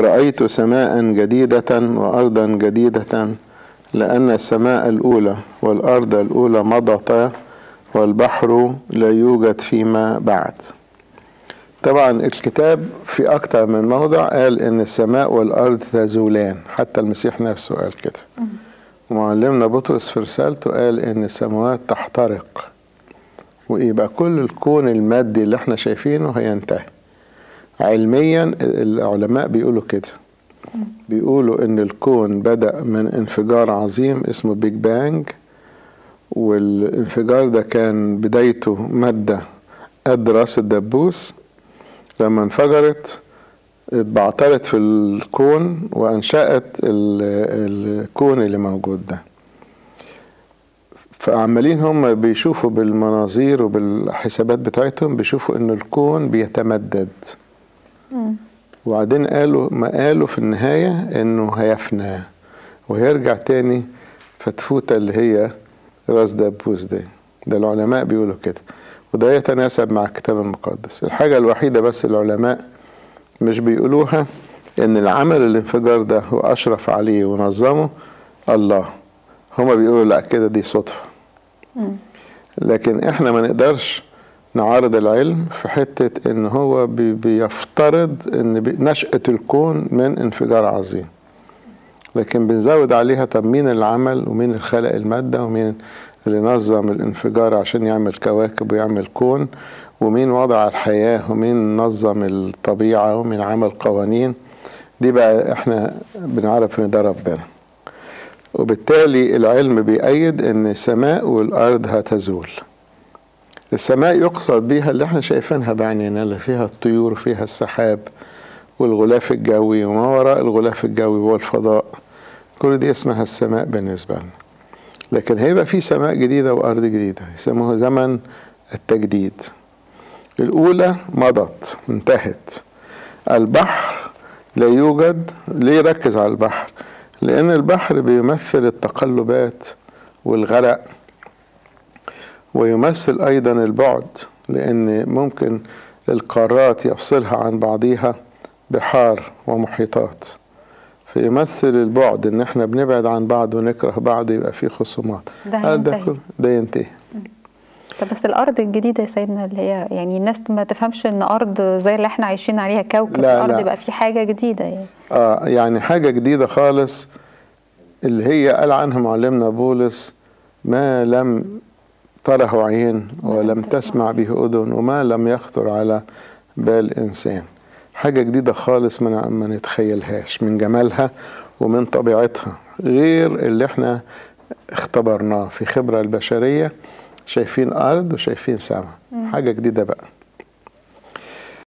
ورأيت سماء جديدة وأرضا جديدة، لأن السماء الأولى والأرض الأولى مضتا والبحر لا يوجد فيما بعد. طبعا الكتاب في أكتر من موضع قال إن السماء والأرض تزولان، حتى المسيح نفسه قال كده. ومعلمنا بطرس في رسالته قال إن السماوات تحترق، ويبقى كل الكون المادي اللي احنا شايفينه هينتهي. علميا العلماء بيقولوا كده، بيقولوا إن الكون بدأ من انفجار عظيم اسمه بيج بانج، والانفجار ده كان بدايته مادة قد راس الدبوس، لما انفجرت اتبعترت في الكون وانشأت الكون اللي موجود ده. فعمالين هم بيشوفوا بالمناظير وبالحسابات بتاعتهم، بيشوفوا ان الكون بيتمدد. وبعدين قالوا في النهاية انه هيفنى وهيرجع تاني فتفوتة اللي هي راس دبوس دي. ده العلماء بيقولوا كده، وده يتناسب مع الكتاب المقدس. الحاجة الوحيدة بس العلماء مش بيقولوها، ان العمل الانفجار ده واشرف عليه ونظمه الله. هما بيقولوا لا كده دي صدفة. لكن احنا ما نقدرش نعارض العلم في حتة ان هو بيفترض ان نشأة الكون من انفجار عظيم، لكن بنزود عليها طب مين اللي عمل ومين اللي خلق المادة ومين اللي نظم الانفجار عشان يعمل كواكب ويعمل كون، ومين وضع الحياة ومين نظم الطبيعة ومين عمل قوانين. دي بقى احنا بنعرف ان ده ربنا. وبالتالي العلم بيأيد ان السماء والارض هتزول. السماء يقصد بيها اللي احنا شايفينها بعينينا، اللي فيها الطيور وفيها السحاب والغلاف الجوي وما وراء الغلاف الجوي والفضاء، كل دي اسمها السماء بالنسبة لنا. لكن هيبقى في سماء جديدة وأرض جديدة، يسموها زمن التجديد. الأولى مضت انتهت. البحر لا يوجد. ليه ركز على البحر؟ لأن البحر بيمثل التقلبات والغرق، ويمثل أيضا البعد، لأن ممكن القارات يفصلها عن بعضيها بحار ومحيطات، فيمثل البعد ان احنا بنبعد عن بعض ونكره بعض، يبقى في خصومات. ده ينتهي. طب بس الارض الجديده يا سيدنا اللي هي يعني الناس ما تفهمش ان ارض زي اللي احنا عايشين عليها كوكب الارض، يبقى في حاجه جديده يعني. يعني حاجه جديده خالص، اللي هي قال عنها معلمنا بولس ما لم تره عين ولم تسمع به اذن وما لم يخطر على بال انسان. حاجة جديدة خالص ما نتخيلهاش من جمالها ومن طبيعتها، غير اللي احنا اختبرناه في خبرة البشرية. شايفين أرض وشايفين سما، حاجة جديدة بقى.